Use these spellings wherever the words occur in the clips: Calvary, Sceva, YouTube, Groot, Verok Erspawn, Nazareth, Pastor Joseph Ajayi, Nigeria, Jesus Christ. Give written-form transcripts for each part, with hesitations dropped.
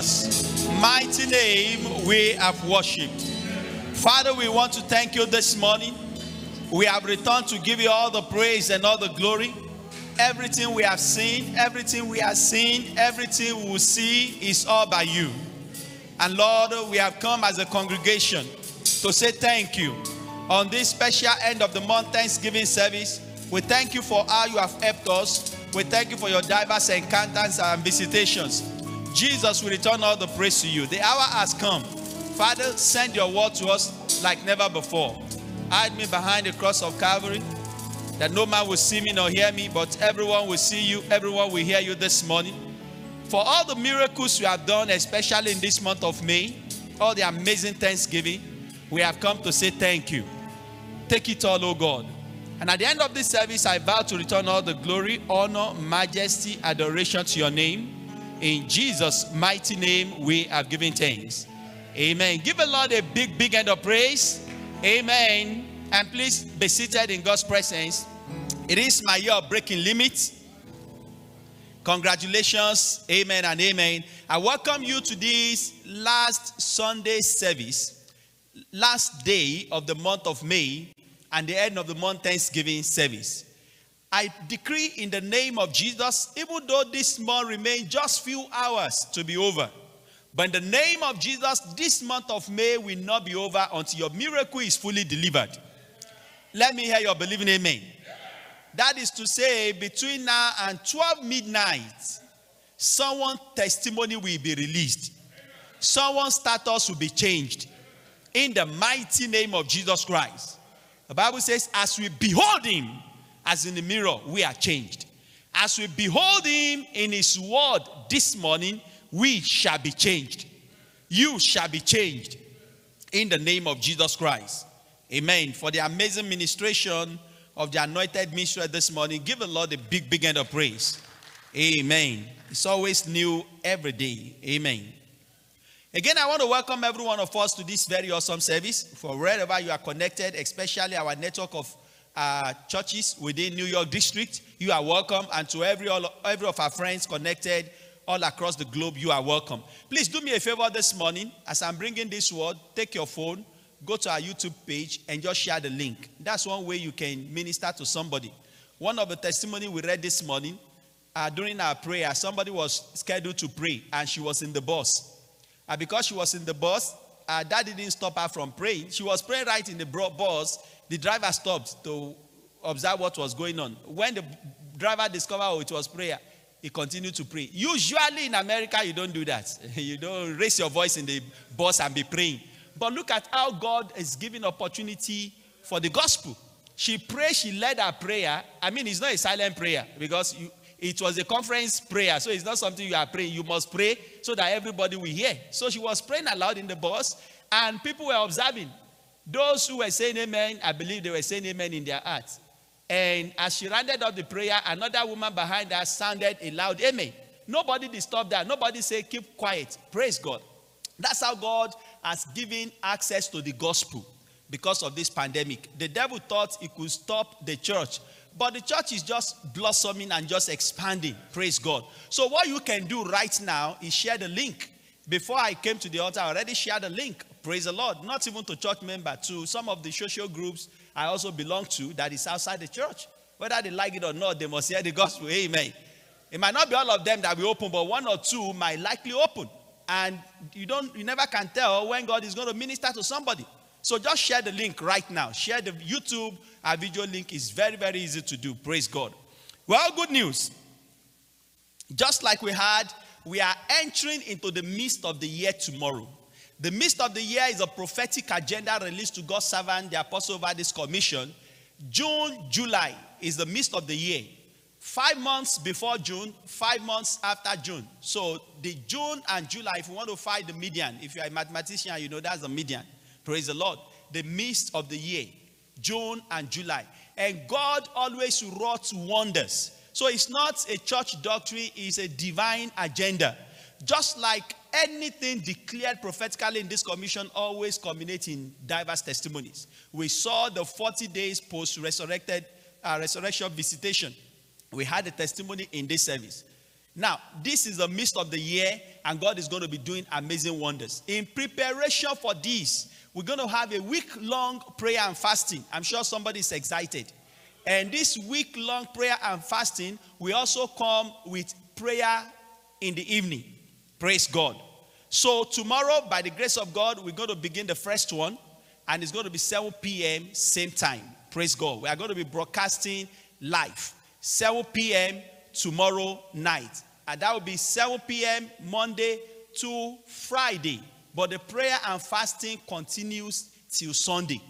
Jesus' mighty name we have worshipped. Father, we want to thank you this morning. We have returned to give you all the praise and all the glory. Everything we have seen, everything we are seeing, everything we will see is all by you. And Lord, we have come as a congregation to say thank you. On this special end of the month Thanksgiving service, we thank you for how you have helped us. We thank you for your diverse encounters and visitations. Jesus, we return all the praise to you. The hour has come. Father, send your word to us like never before. Hide me behind the cross of Calvary, that no man will see me nor hear me, but everyone will see you, everyone will hear you this morning. For all the miracles you have done, especially in this month of May, all the amazing Thanksgiving, we have come to say thank you. Take it all, O God. And at the end of this service, I vow to return all the glory, honor, majesty, adoration to your name. In Jesus' mighty name, we have given thanks. Amen. Give the Lord a big, big hand of praise. Amen. And please be seated in God's presence. It is my year of breaking limits. Congratulations. Amen and amen. I welcome you to this last Sunday service, last day of the month of May, and the end of the month Thanksgiving service. I decree in the name of Jesus, even though this month remains just few hours to be over, but in the name of Jesus, this month of May will not be over until your miracle is fully delivered. Let me hear your believing amen. That is to say, between now and 12 midnight, someone's testimony will be released. Someone's status will be changed. In the mighty name of Jesus Christ. The Bible says, as we behold him, as in the mirror, we are changed. As we behold him in his word this morning, we shall be changed. You shall be changed. In the name of Jesus Christ. Amen. For the amazing ministration of the anointed ministry this morning, give the Lord a big, big hand of praise. Amen. It's always new every day. Amen. Again, I want to welcome every one of us to this very awesome service. For wherever you are connected, especially our network of churches within New York District, you are welcome. And to every of our friends connected all across the globe, you are welcome. Please do me a favor this morning. As I'm bringing this word, take your phone, go to our YouTube page, and just share the link. That's one way you can minister to somebody. One of the testimony we read this morning, during our prayer, somebody was scheduled to pray, and she was in the bus. Because she was in the bus, that didn't stop her from praying. She was praying right in the bus. The driver stopped to observe what was going on. When the driver discovered it was prayer, he continued to pray. Usually in America, you don't do that. You don't raise your voice in the bus and be praying. But look at how God is giving opportunity for the gospel. She prayed, she led her prayer. I mean, it's not a silent prayer because it was a conference prayer. So it's not something you are praying. You must pray so that everybody will hear. So she was praying aloud in the bus and people were observing. Those who were saying amen, I believe they were saying amen in their hearts. And as she rounded up the prayer, another woman behind her sounded a loud amen. Nobody disturbed her. Nobody said, keep quiet. Praise God. That's how God has given access to the gospel because of this pandemic. The devil thought he could stop the church, but the church is just blossoming and just expanding. Praise God. So what you can do right now is share the link. Before I came to the altar, I already shared the link. Praise the Lord. Not even to church member, to some of the social groups I also belong to that is outside the church. Whether they like it or not, they must hear the gospel. Amen. It might not be all of them that will open, but one or two might likely open. And you never can tell when God is going to minister to somebody. So just share the link right now. Share the YouTube. Our video link is very, very easy to do. Praise God. Well, good news. Just like we had, we are entering into the midst of the year tomorrow. The midst of the year is a prophetic agenda released to God's servant, the apostle, over this commission. June, July is the midst of the year. 5 months before June, 5 months after June. So the June and July, if you want to find the median, if you're a mathematician, you know that's the median. Praise the Lord. The midst of the year, June and July. And God always wrought wonders. So it's not a church doctrine, it's a divine agenda. Just like anything declared prophetically in this commission always culminates in diverse testimonies. We saw the 40 days post-resurrected resurrection visitation. We had a testimony in this service. Now, this is the midst of the year, and God is going to be doing amazing wonders. In preparation for this, we're going to have a week-long prayer and fasting. I'm sure somebody's excited. And this week-long prayer and fasting, we also come with prayer in the evening. Praise God. So tomorrow, by the grace of God, we're going to begin the first one. And it's going to be 7 p.m. same time. Praise God. We are going to be broadcasting live. 7 p.m. tomorrow night. And that will be 7 p.m. Monday to Friday. But the prayer and fasting continues till Sunday.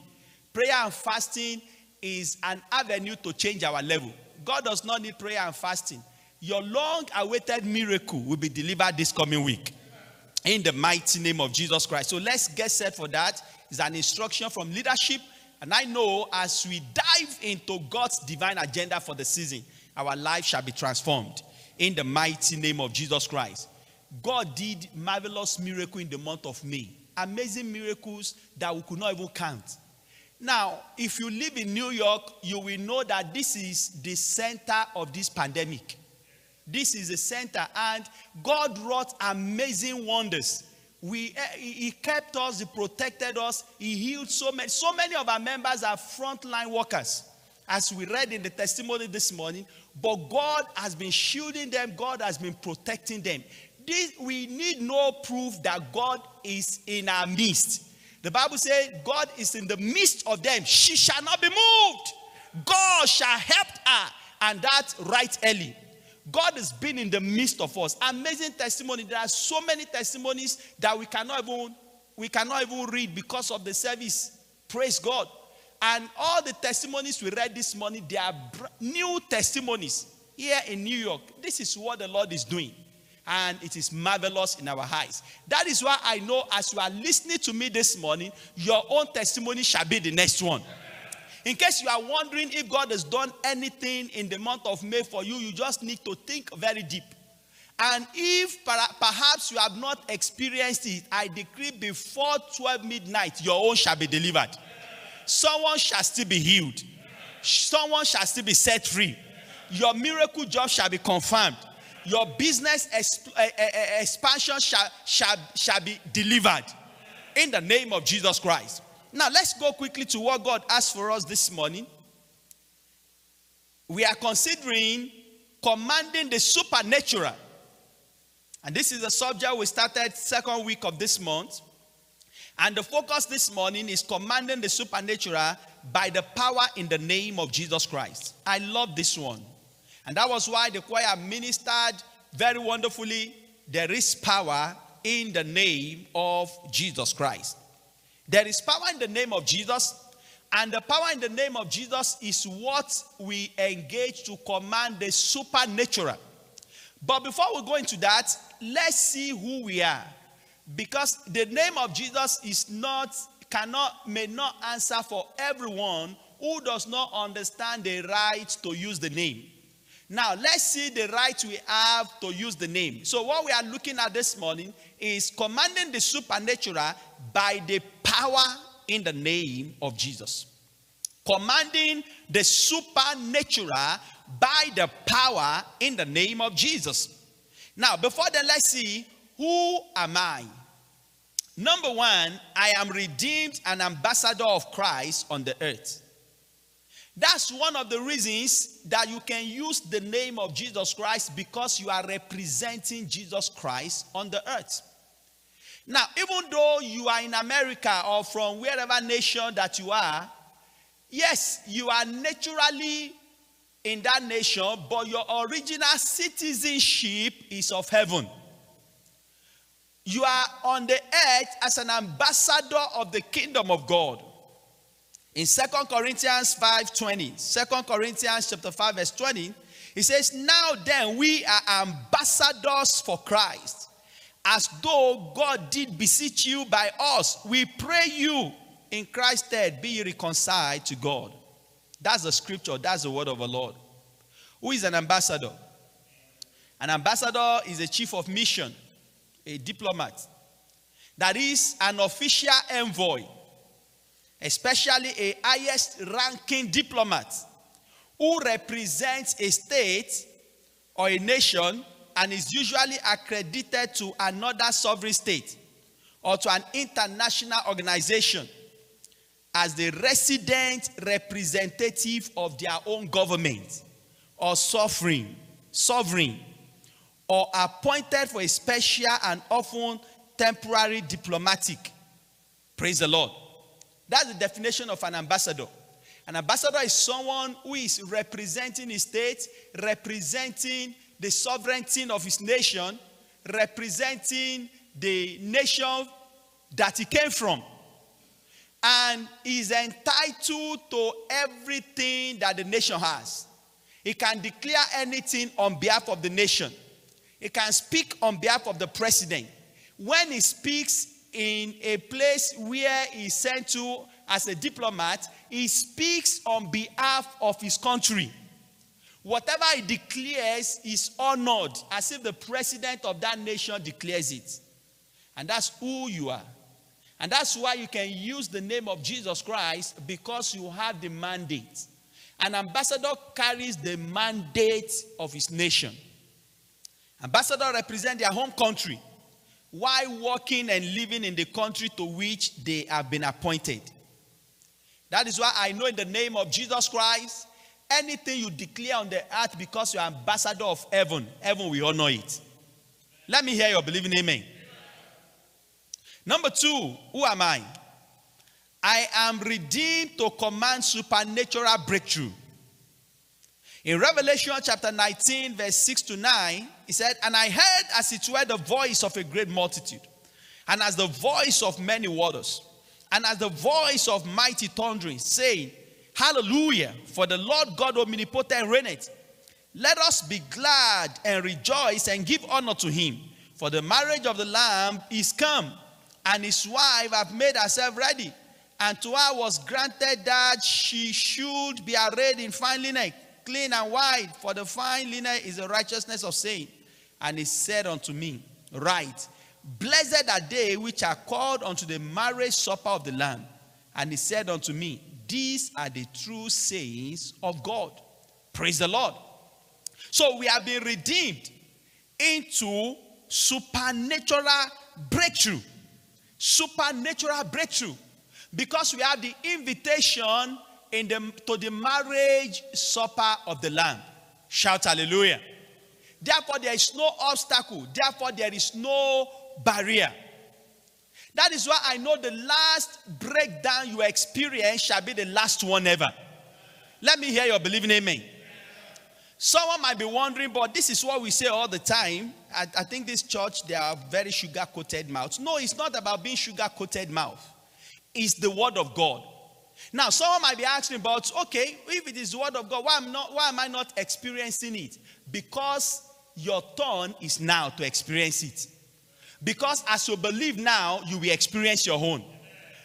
Prayer and fasting is an avenue to change our level. God does not need prayer and fasting. Your long-awaited miracle will be delivered this coming week. In the mighty name of Jesus Christ. So let's get set for that. It's an instruction from leadership. And I know as we dive into God's divine agenda for the season, our life shall be transformed. In the mighty name of Jesus Christ. God did marvelous miracles in the month of May. Amazing miracles that we could not even count. Now, if you live in New York, you will know that this is the center of this pandemic. This is the center, and God wrought amazing wonders. He kept us, He protected us, He healed so many. So many of our members are frontline workers, as we read in the testimony this morning. But God has been shielding them, God has been protecting them. We need no proof that God is in our midst. The Bible says, God is in the midst of them. She shall not be moved. God shall help her, and that right early. God has been in the midst of us. Amazing testimony. There are so many testimonies that we cannot even read because of the service. Praise God. And all the testimonies we read this morning, they are new testimonies here in New York. This is what the Lord is doing. And it is marvelous in our eyes. That is why I know as you are listening to me this morning, your own testimony shall be the next one. In case you are wondering if God has done anything in the month of May for you, you just need to think very deep. And if perhaps you have not experienced it, I decree before 12 midnight, your own shall be delivered. Someone shall still be healed. Someone shall still be set free. Your miracle job shall be confirmed. Your business expansion shall be delivered in the name of Jesus Christ. Now, let's go quickly to what God asked for us this morning. We are considering commanding the supernatural. And this is a subject we started second week of this month. And the focus this morning is commanding the supernatural by the power in the name of Jesus Christ. I love this one. And that was why the choir ministered very wonderfully. There is power in the name of Jesus Christ. There is power in the name of Jesus. And the power in the name of Jesus is what we engage to command the supernatural. But before we go into that, let's see who we are. Because the name of Jesus may not answer for everyone who does not understand the right to use the name. Now, let's see the right we have to use the name. So what we are looking at this morning is commanding the supernatural by the power in the name of Jesus. Commanding the supernatural by the power in the name of Jesus. Now, before then, let's see, who am I? Number one, I am redeemed and ambassador of Christ on the earth. That's one of the reasons that you can use the name of Jesus Christ, because you are representing Jesus Christ on the earth. Now, even though you are in America or from wherever nation that you are, yes, you are naturally in that nation, but your original citizenship is of heaven. You are on the earth as an ambassador of the kingdom of God. In 2 Corinthians 5:20, 2 Corinthians chapter 5 verse 20, it says, now then we are ambassadors for Christ, as though God did beseech you by us. We pray you in Christ's stead, be reconciled to God. That's the scripture, that's the word of the Lord. Who is an ambassador? An ambassador is a chief of mission, a diplomat. That is an official envoy. Especially a highest-ranking diplomat who represents a state or a nation and is usually accredited to another sovereign state or to an international organization as the resident representative of their own government or sovereign, or appointed for a special and often temporary diplomatic. Praise the Lord. That's the definition of an ambassador. An ambassador is someone who is representing his state, representing the sovereignty of his nation, representing the nation that he came from, and is entitled to everything that the nation has. He can declare anything on behalf of the nation. He can speak on behalf of the president. When he speaks in a place where he's sent to as a diplomat, he speaks on behalf of his country. Whatever he declares is honored as if the president of that nation declares it. And that's who you are. And that's why you can use the name of Jesus Christ, because you have the mandate. An ambassador carries the mandate of his nation. Ambassadors represent their home country while working and living in the country to which they have been appointed. That is why I know in the name of Jesus Christ, anything you declare on the earth, because you are ambassador of heaven, heaven will honor it. Let me hear your believing amen. Number two, who am I? I am redeemed to command supernatural breakthrough. In Revelation chapter 19, verse 6 to 9, he said, "And I heard as it were the voice of a great multitude, and as the voice of many waters, and as the voice of mighty thunderings, saying, Hallelujah, for the Lord God omnipotent reigneth. Let us be glad and rejoice and give honor to him. For the marriage of the Lamb is come, and his wife hath made herself ready. And to her was granted that she should be arrayed in fine linen, clean and white, for the fine linen is the righteousness of saying. And he said unto me, Right, blessed are they which are called unto the marriage supper of the Lamb. And he said unto me, These are the true sayings of God." Praise the Lord. So we have been redeemed into supernatural breakthrough. Supernatural breakthrough. Because we have the invitation to the marriage supper of the Lamb. Shout hallelujah. Therefore there is no obstacle. Therefore there is no barrier. That is why I know the last breakdown you experience shall be the last one ever. Let me hear your believing amen. Someone might be wondering, but this is what we say all the time. I think this church, they are very sugar-coated mouths. No, it's not about being sugar-coated mouth. It's the word of God. Now, someone might be asking about, okay, if it is the word of God, why am I not experiencing it? Because your turn is now to experience it. Because as you believe now, you will experience your own.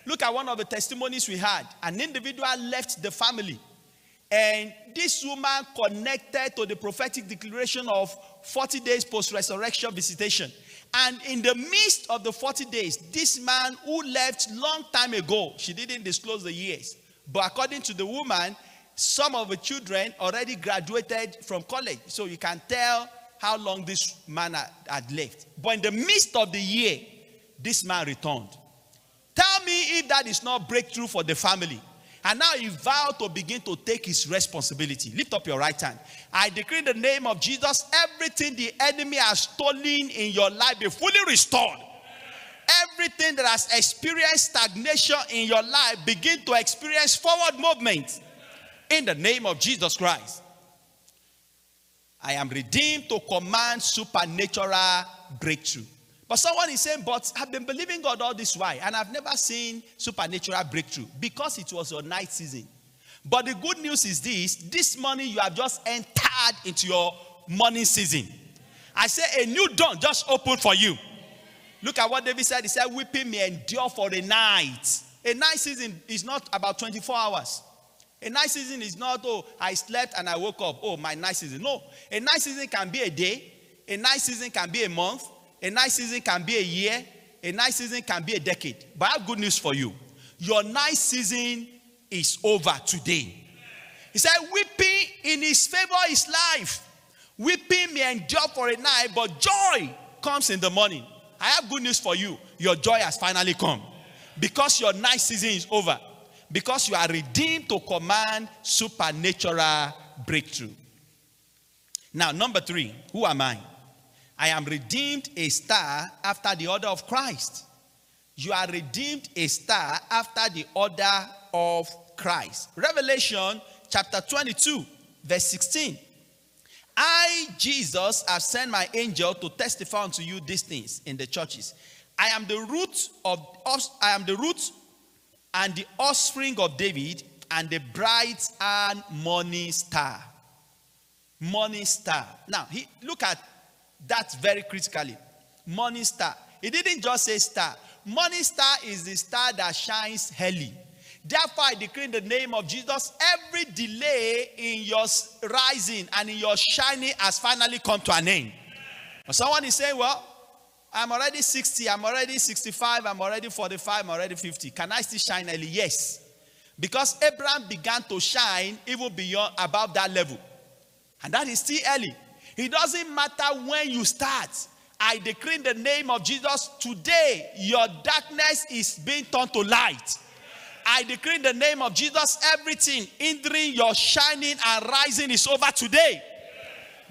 Look at one of the testimonies we had. An individual left the family. And this woman connected to the prophetic declaration of 40 days post-resurrection visitation. And in the midst of the 40 days, this man who left long time ago, she didn't disclose the years. But according to the woman, some of the children already graduated from college. So you can tell how long this man had left. But in the midst of the year, this man returned. Tell me if that is not breakthrough for the family. And now he vowed to begin to take his responsibility. Lift up your right hand. I decree in the name of Jesus, everything the enemy has stolen in your life be fully restored. Everything that has experienced stagnation in your life, begin to experience forward movement. In the name of Jesus Christ. I am redeemed to command supernatural breakthrough. But someone is saying, but I've been believing God all this while, and I've never seen supernatural breakthrough, because it was your night season. But the good news is this morning you have just entered into your morning season. I say a new dawn just opened for you. Look at what David said. He said, weeping may endure for a night. A night season is not about 24 hours. A night season is not, oh, I slept and I woke up. Oh, my night season. No. A night season can be a day. A night season can be a month. A night season can be a year. A night season can be a decade. But I have good news for you. Your night season is over today. He said, weeping in his favor is life, Weeping may endure for a night, but joy comes in the morning. I have good news for you. Your joy has finally come. Because your night season is over. Because you are redeemed to command supernatural breakthrough. Now, number three, who am I? I am redeemed a star after the order of Christ. You are redeemed a star after the order of Christ. Revelation chapter 22, verse 16. I, Jesus, have sent my angel to testify unto you these things in the churches. I am the root and the offspring of David, and the bright and morning star. Morning star. Now, look at that very critically. Morning star. He didn't just say star. Morning star is the star that shines early. Therefore, I decree in the name of Jesus, every delay in your rising and in your shining has finally come to an end. But someone is saying, well, I'm already 60, I'm already 65, I'm already 45, I'm already 50. Can I still shine early? Yes. Because Abraham began to shine even beyond, above that level. And that is still early. It doesn't matter when you start. I decree in the name of Jesus, today your darkness is being turned to light. I decree in the name of Jesus, everything hindering your shining and rising is over today.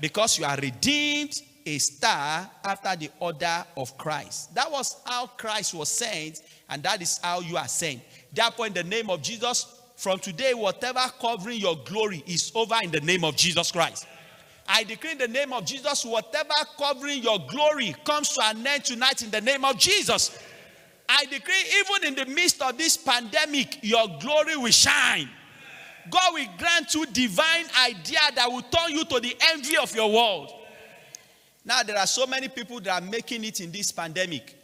Because you are redeemed a star after the order of Christ. That was how Christ was sent, and that is how you are sent. Therefore, in the name of Jesus, from today, whatever covering your glory is over in the name of Jesus Christ. I decree in the name of Jesus, whatever covering your glory comes to an end tonight in the name of Jesus. I decree, even in the midst of this pandemic, your glory will shine. God will grant you divine idea that will turn you to the envy of your world. Now, there are so many people that are making it in this pandemic.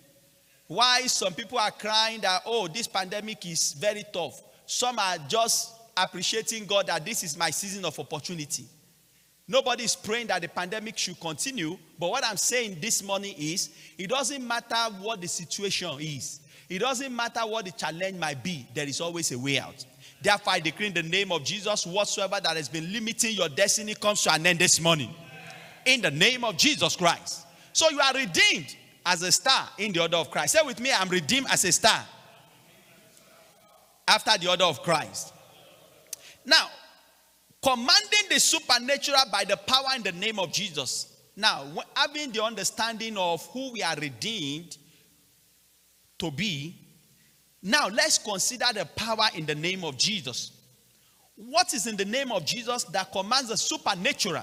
Why some people are crying that, oh, this pandemic is very tough. Some are just appreciating God that this is my season of opportunity. Nobody is praying that the pandemic should continue. But what I'm saying this morning is, it doesn't matter what the situation is. It doesn't matter what the challenge might be. There is always a way out. Therefore, I decree in the name of Jesus, whatsoever that has been limiting your destiny comes to an end this morning. In the name of Jesus Christ. So you are redeemed as a star in the order of Christ. Say with me, I'm redeemed as a star after the order of Christ. Now, commanding the supernatural by the power in the name of Jesus. Now, having the understanding of who we are redeemed to be, now let's consider the power in the name of Jesus. What is in the name of Jesus that commands the supernatural?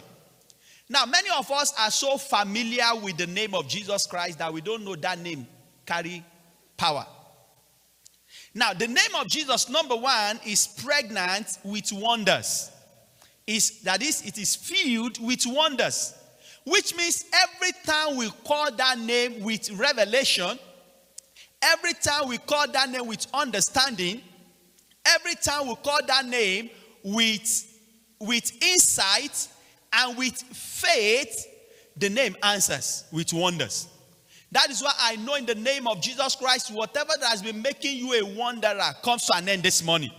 Now, many of us are so familiar with the name of Jesus Christ that we don't know that name carry power. Now, the name of Jesus, number one, is pregnant with wonders. It is filled with wonders. Which means every time we call that name with revelation, every time we call that name with understanding, every time we call that name with insight and with faith, the name answers with wonders. That is why I know in the name of Jesus Christ, whatever that has been making you a wanderer comes to an end this morning.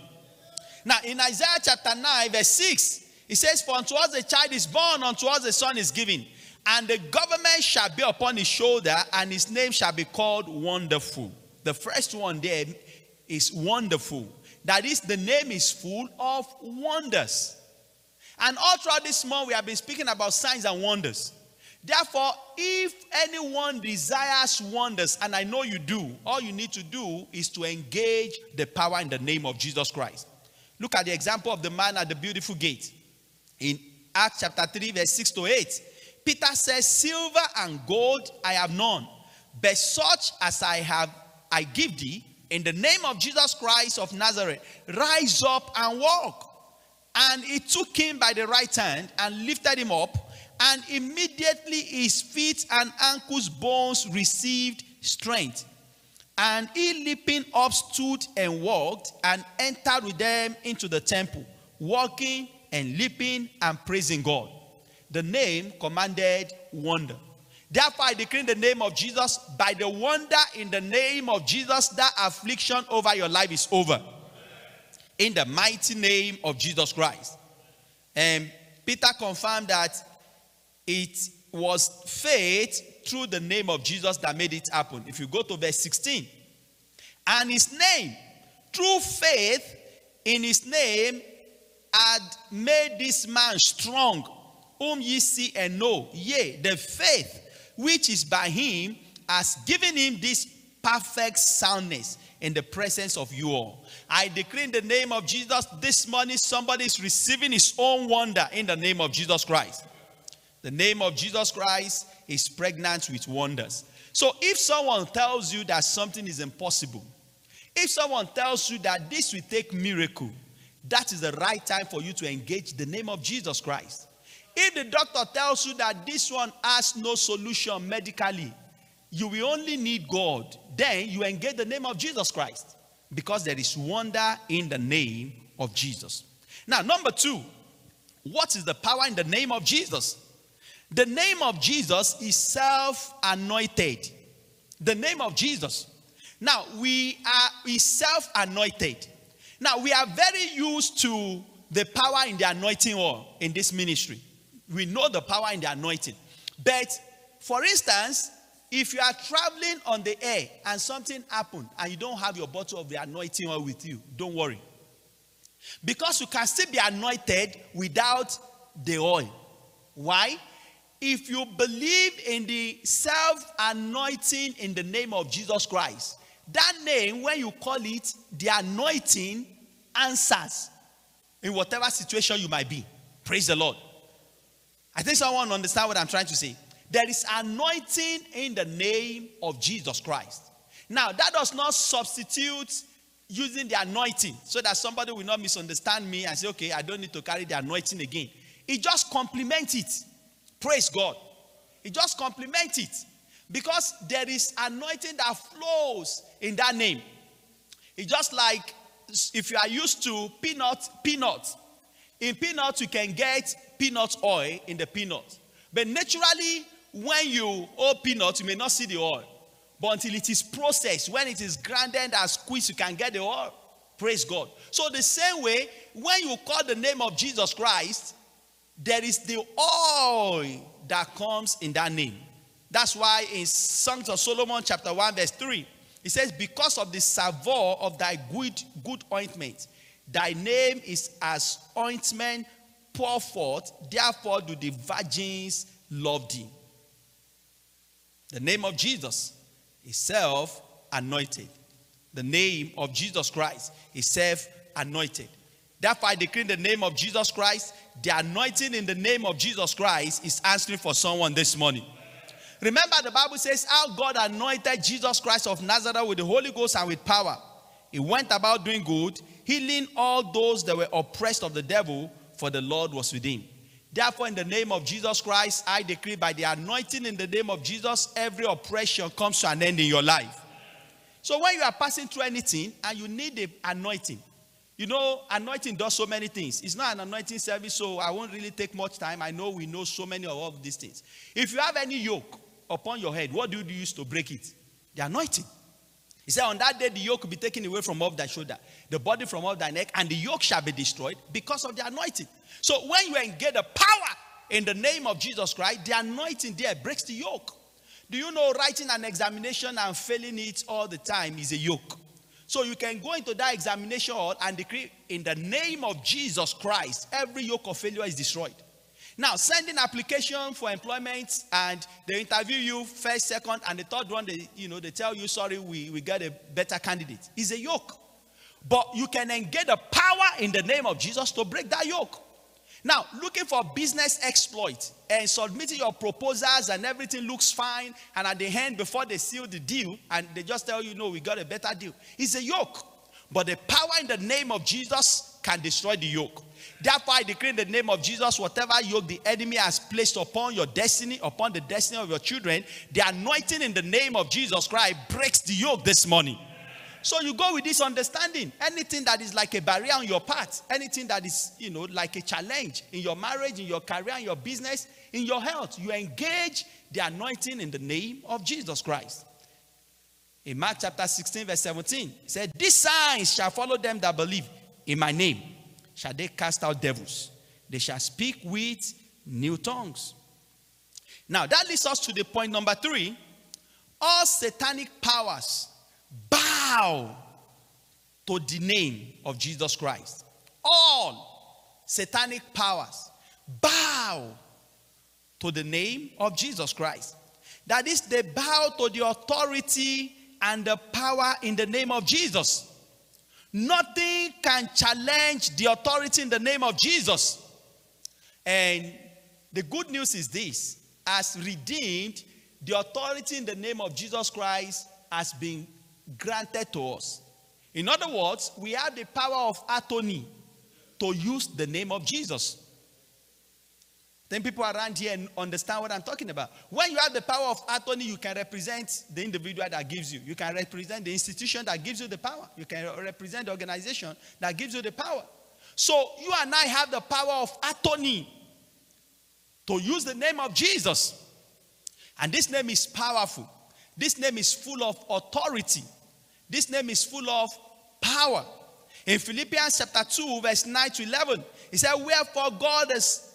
Now, in Isaiah chapter 9, verse 6, it says, for unto us a child is born, unto us a son is given, and the government shall be upon his shoulder, and his name shall be called Wonderful. The first one there is Wonderful. That is, the name is full of wonders. And all throughout this month, we have been speaking about signs and wonders. Therefore, if anyone desires wonders, and I know you do, all you need to do is to engage the power in the name of Jesus Christ. Look at the example of the man at the beautiful gate. In Acts chapter 3, verse 6 to 8, Peter says, silver and gold I have none, but such as I have, I give thee, in the name of Jesus Christ of Nazareth, rise up and walk. And he took him by the right hand and lifted him up, and immediately his feet and ankles' bones received strength. And he leaping up stood and walked, and entered with them into the temple, walking and leaping and praising God. The name commanded wonder. Therefore, I decree in the name of Jesus, by the wonder in the name of Jesus, that affliction over your life is over. In the mighty name of Jesus Christ. And Peter confirmed that It was faith through the name of Jesus that made it happen. If you go to verse 16. And his name, through faith in his name, had made this man strong, whom ye see and know. Yea, the faith which is by him has given him this perfect soundness in the presence of you all. I decree in the name of Jesus, this morning somebody is receiving his own wonder in the name of Jesus Christ. The name of Jesus Christ is pregnant with wonders. So if someone tells you that something is impossible, if someone tells you that this will take miracle, that is the right time for you to engage the name of Jesus Christ. If the doctor tells you that this one has no solution medically, you will only need God, then you engage the name of Jesus Christ, because there is wonder in the name of Jesus. Now, number two, what is the power in the name of Jesus? The name of Jesus is self-anointed. The name of Jesus. Now, we self-anointed. Now, we are very used to the power in the anointing oil in this ministry. We know the power in the anointing. But, for instance, if you are traveling on the air and something happened and you don't have your bottle of the anointing oil with you, don't worry. Because you can still be anointed without the oil. Why? If you believe in the self-anointing in the name of Jesus Christ, that name, when you call it, the anointing answers in whatever situation you might be. Praise the Lord. I think someone understands what I'm trying to say. There is anointing in the name of Jesus Christ. Now, that does not substitute using the anointing, so that somebody will not misunderstand me and say, okay, I don't need to carry the anointing again. It just complements it. Praise God. It just complements it. Because there is anointing that flows in that name. It's just like if you are used to peanut. In peanuts, you can get peanut oil in the peanut. But naturally, when you open peanuts, you may not see the oil. But until it is processed, when it is grinded and squeezed, you can get the oil. Praise God. So the same way, when you call the name of Jesus Christ, there is the oil that comes in that name. That's why in Songs of Solomon chapter 1 verse 3, it says, because of the savour of thy good ointment, thy name is as ointment poured forth, therefore do the virgins love thee. The name of Jesus is self-anointed. The name of Jesus Christ is self-anointed. Therefore I decree in the name of Jesus Christ, the anointing in the name of Jesus Christ is answering for someone this morning. Remember the Bible says how God anointed Jesus Christ of Nazareth with the Holy Ghost and with power. He went about doing good, healing all those that were oppressed of the devil, for the Lord was with him. Therefore in the name of Jesus Christ, I decree by the anointing in the name of Jesus, every oppression comes to an end in your life. So when you are passing through anything and you need the anointing, you know, anointing does so many things. It's not an anointing service, so I won't really take much time. I know we know so many of these things. If you have any yoke upon your head, what do you use to break it? The anointing. He said, on that day, the yoke will be taken away from off thy shoulder, the body from off thy neck, and the yoke shall be destroyed because of the anointing. So when you engage the power in the name of Jesus Christ, the anointing there breaks the yoke. Do you know writing an examination and failing it all the time is a yoke? So you can go into that examination hall and decree in the name of Jesus Christ, every yoke of failure is destroyed. Now, sending application for employment and they interview you first, second, and the third one, they tell you, sorry, we got a better candidate. It's a yoke. But you can engage the power in the name of Jesus to break that yoke. Now, looking for business exploit and submitting your proposals and everything looks fine, and at the end, before they seal the deal, and they just tell you, no, we got a better deal. It's a yoke. But the power in the name of Jesus can destroy the yoke. Therefore, I decree in the name of Jesus, whatever yoke the enemy has placed upon your destiny, upon the destiny of your children, the anointing in the name of Jesus Christ breaks the yoke this morning. So you go with this understanding. Anything that is like a barrier on your path, anything that is, like a challenge in your marriage, in your career, in your business, in your health, you engage the anointing in the name of Jesus Christ. In Mark chapter 16, verse 17, it said, these signs shall follow them that believe in my name. Shall they cast out devils? They shall speak with new tongues. Now, that leads us to the point number 3. All satanic powers bow to the name of Jesus Christ. All satanic powers bow to the name of Jesus Christ. That is, they bow to the authority and the power in the name of Jesus. Nothing can challenge the authority in the name of Jesus. And the good news is this: as redeemed, the authority in the name of Jesus Christ has been granted to us. In other words, we have the power of attorney to use the name of Jesus. Then people around here understand what I'm talking about. When you have the power of attorney, you can represent the individual that gives you. You can represent the institution that gives you the power. You can represent the organization that gives you the power. So you and I have the power of attorney to use the name of Jesus. And this name is powerful. This name is full of authority. This name is full of power. In Philippians chapter 2, verse 9 to 11, it said, "Wherefore God has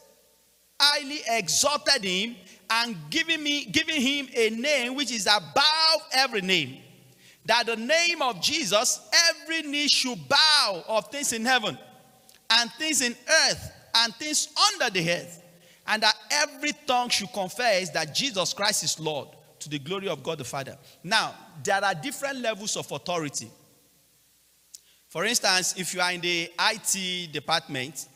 highly exalted him and giving him a name which is above every name, that the name of Jesus every knee should bow, of things in heaven and things in earth and things under the earth, and that every tongue should confess that Jesus Christ is Lord, to the glory of God the Father." Now, there are different levels of authority. For instance, if you are in the IT department,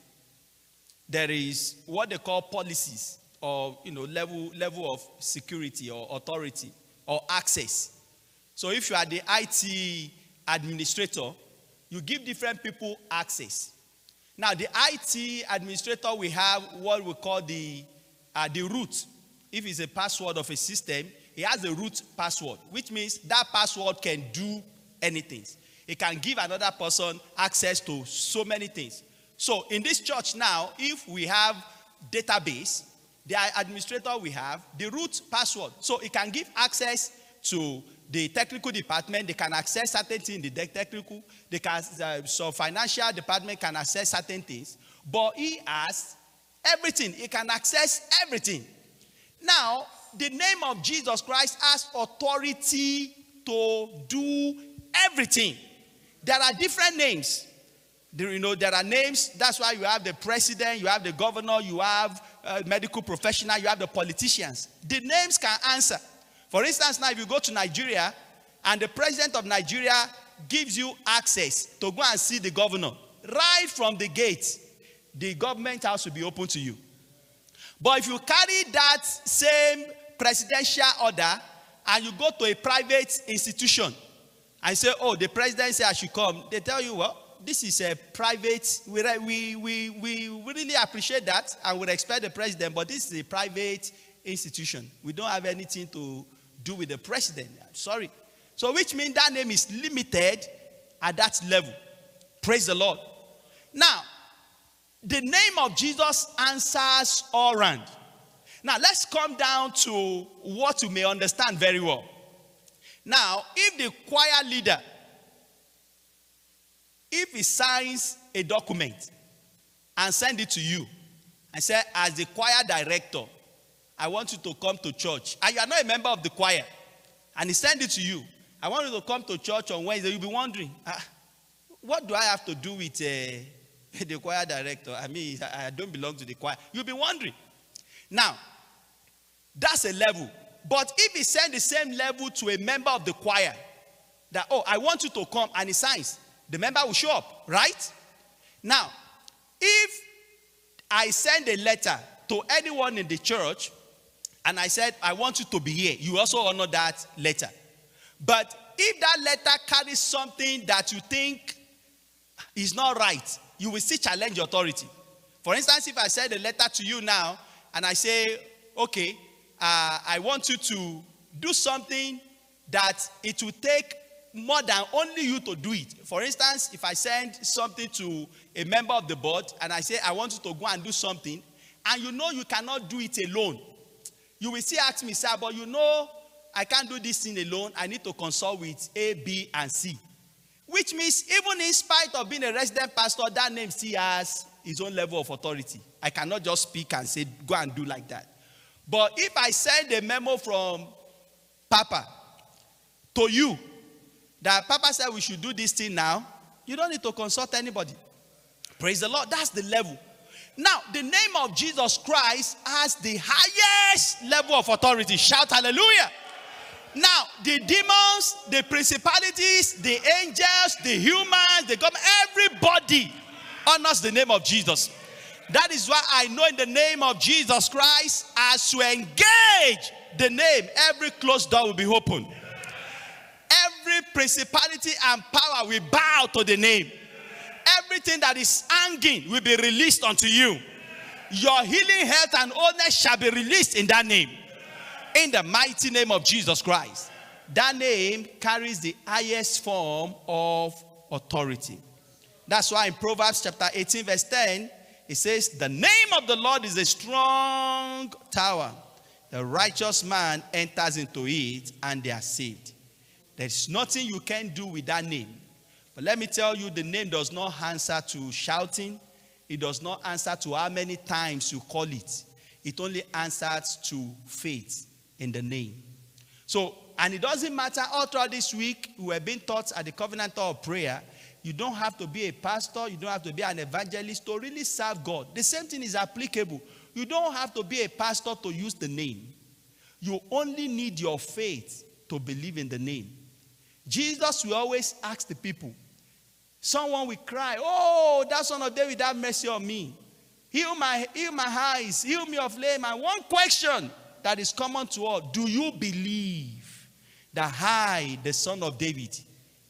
there is what they call policies, or level of security or authority or access. So if you are the IT administrator, you give different people access. Now the IT administrator will have what we call the root. If it's a password of a system, he has a root password, which means that password can do anything. It can give another person access to so many things. So in this church now, if we have database, the administrator we have, the root password. So it can give access to the technical department. They can access certain things in the technical. They can, so financial department can access certain things. But he has everything. He can access everything. Now, the name of Jesus Christ has authority to do everything. There are different names. There are names. That's why you have the president, you have the governor, you have medical professional, you have the politicians. The names can answer. For instance, now if you go to Nigeria and the president of Nigeria gives you access to go and see the governor, right from the gate, the government house will be open to you. But if you carry that same presidential order and you go to a private institution and say, "Oh, the president said I should come," they tell you, "Well, this is a private, we really appreciate that and would expect the president, but this is a private institution. We don't have anything to do with the president. I'm sorry." So which means that name is limited at that level. Praise the Lord. Now, the name of Jesus answers all round. Now, let's come down to what you may understand very well. Now, if the choir leader, if he signs a document and sends it to you and says, "As the choir director, I want you to come to church," and you are not a member of the choir, and he sends it to you, "I want you to come to church on Wednesday," you'll be wondering, what do I have to do with the choir director? I mean, I don't belong to the choir. You'll be wondering. Now, that's a level. But if he sends the same level to a member of the choir, that, "Oh, I want you to come," and he signs, the member will show up, right? Now, if I send a letter to anyone in the church and I said, "I want you to be here," you also honor that letter. But if that letter carries something that you think is not right, you will still challenge authority. For instance, if I send a letter to you now and I say, "Okay, I want you to do something that it will take more than only you to do it." For instance, if I send something to a member of the board and I say, "I want you to go and do something," and you know you cannot do it alone, you will still ask me, "Sir, but you know I can't do this thing alone. I need to consult with A, B, and C." Which means even in spite of being a resident pastor, that name still has his own level of authority. I cannot just speak and say, "Go and do like that." But if I send a memo from Papa to you that Papa said we should do this thing now, you don't need to consult anybody. Praise the Lord. That's the level. Now, the name of Jesus Christ has the highest level of authority. Shout hallelujah. Now, the demons, the principalities, the angels, the humans, the government, everybody honors the name of Jesus. That is why I know in the name of Jesus Christ, as you engage the name, every closed door will be opened. Every principality and power will bow to the name. Everything that is hanging will be released unto you. Your healing, health, and wholeness shall be released in that name. In the mighty name of Jesus Christ. That name carries the highest form of authority. That's why in Proverbs chapter 18 verse 10, it says, the name of the Lord is a strong tower. The righteous man enters into it and they are saved. There's nothing you can do with that name. But let me tell you, the name does not answer to shouting. It does not answer to how many times you call it. It only answers to faith in the name. So, and it doesn't matter, all throughout this week, we have been taught at the Covenant of Prayer, you don't have to be a pastor, you don't have to be an evangelist to really serve God. The same thing is applicable. You don't have to be a pastor to use the name. You only need your faith to believe in the name. Jesus will always ask the people. Someone will cry, oh, that Son of David, have mercy on me. Heal my eyes, heal me of lame. And one question that is common to all, do you believe that I, the Son of David,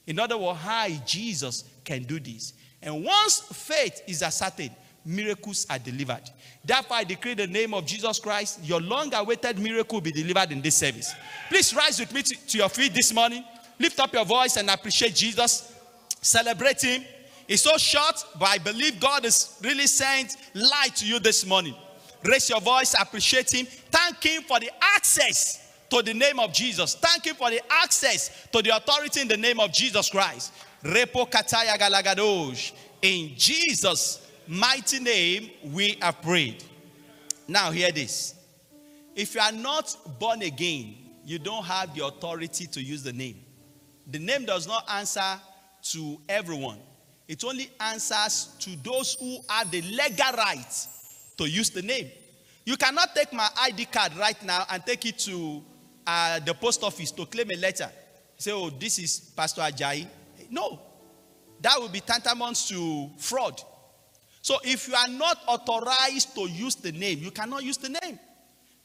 in other words, I, Jesus, can do this? And once faith is ascertained, miracles are delivered. Therefore, I decree the name of Jesus Christ, your long-awaited miracle will be delivered in this service. Please rise with me to your feet this morning. Lift up your voice and appreciate Jesus. Celebrate him. It's so short, but I believe God is really sent light to you this morning. Raise your voice, appreciate him. Thank him for the access to the name of Jesus. Thank him for the access to the authority in the name of Jesus Christ. Repo kataya galagadosh. In Jesus' mighty name, we are prayed. Now, hear this. If you are not born again, you don't have the authority to use the name. The name does not answer to everyone. It only answers to those who have the legal right to use the name. You cannot take my ID card right now and take it to the post office to claim a letter. Say, oh, this is Pastor Ajayi. No. That will be tantamount to fraud. So if you are not authorized to use the name, you cannot use the name.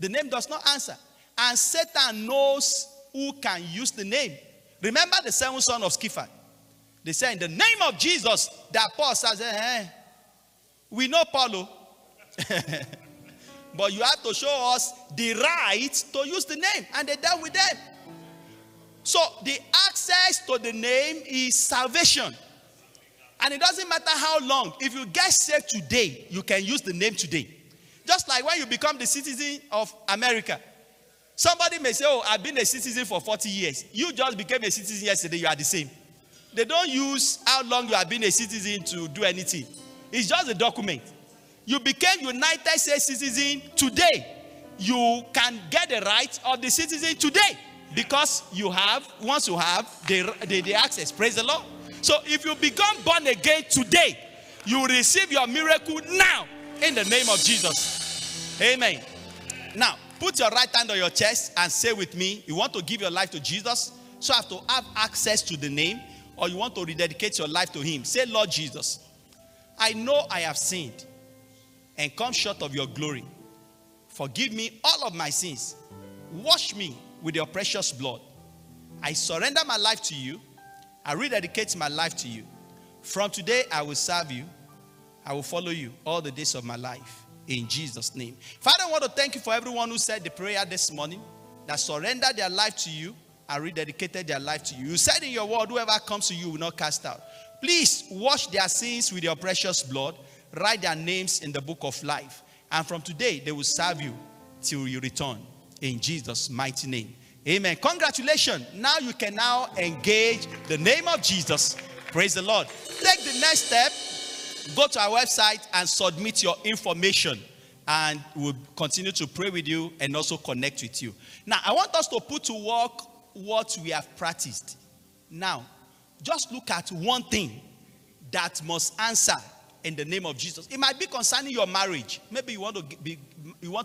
The name does not answer. And Satan knows who can use the name. Remember the seven sons of Sceva. They said, in the name of Jesus, the apostle said, hey, we know Paulo. But you have to show us the right to use the name. And they dealt with them. So the access to the name is salvation. And it doesn't matter how long. If you get saved today, you can use the name today. Just like when you become the citizen of America. Somebody may say, oh, I've been a citizen for 40 years. You just became a citizen yesterday. You are the same. They don't use how long you have been a citizen to do anything. It's just a document. You became United States citizen today. You can get the rights of the citizen today because you have, once you have, the access. Praise the Lord. So if you become born again today, you receive your miracle now in the name of Jesus. Amen. Now, put your right hand on your chest and say with me, you want to give your life to Jesus, so I have to have access to the name, or you want to rededicate your life to him. Say, Lord Jesus, I know I have sinned and come short of your glory. Forgive me all of my sins. Wash me with your precious blood. I surrender my life to you. I rededicate my life to you. From today, I will serve you. I will follow you all the days of my life. In Jesus' name. Father, I want to thank you for everyone who said the prayer this morning, that surrendered their life to you and rededicated their life to you. You said in your word, whoever comes to you will not cast out. Please wash their sins with your precious blood. Write their names in the book of life. And from today, they will serve you till you return. In Jesus' mighty name. Amen. Congratulations. Now you can now engage the name of Jesus. Praise the Lord. Take the next step. Go to our website and submit your information. and we'll continue to pray with you and also connect with you. Now, I want us to put to work what we have practiced. Now, just look at one thing that must answer in the name of Jesus. It might be concerning your marriage. Maybe you want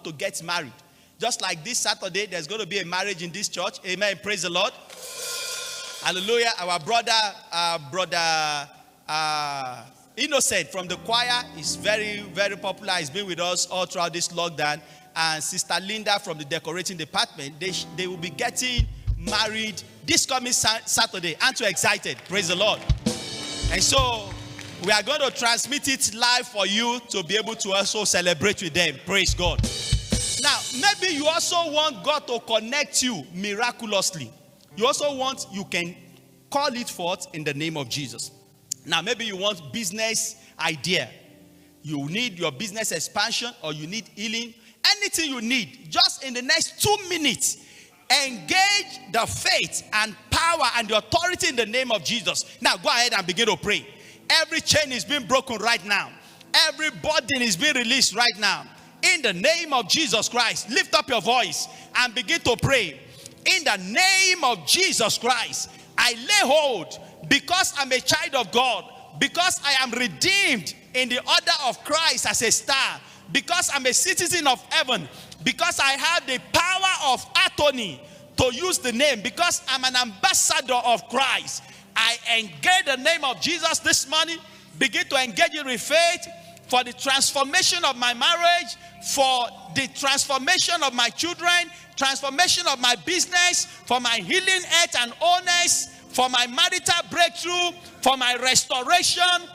to get married. Just like this Saturday, there's going to be a marriage in this church. Amen. Praise the Lord. Hallelujah. Our brother Innocent from the choir is very, very popular. He's been with us all throughout this lockdown. And Sister Linda from the decorating department, they will be getting married this coming Saturday. Aren't you excited? Praise the Lord. And so we are going to transmit it live for you to be able to also celebrate with them. Praise God. Now, maybe you also want God to connect you miraculously. You also want, you can call it forth in the name of Jesus. Now, maybe you want business idea. You need your business expansion, or you need healing. Anything you need, just in the next 2 minutes, engage the faith and power and the authority in the name of Jesus. Now, go ahead and begin to pray. Every chain is being broken right now. Every burden is being released right now. In the name of Jesus Christ, lift up your voice and begin to pray. In the name of Jesus Christ, I lay hold, because I'm a child of God, because I am redeemed in the order of Christ as a star, because I'm a citizen of heaven, because I have the power of attorney to use the name, because I'm an ambassador of Christ. I engage the name of Jesus this morning. Begin to engage in faith for the transformation of my marriage, for the transformation of my children, transformation of my business, for my healing, health and wholeness, for my marital breakthrough, for my restoration,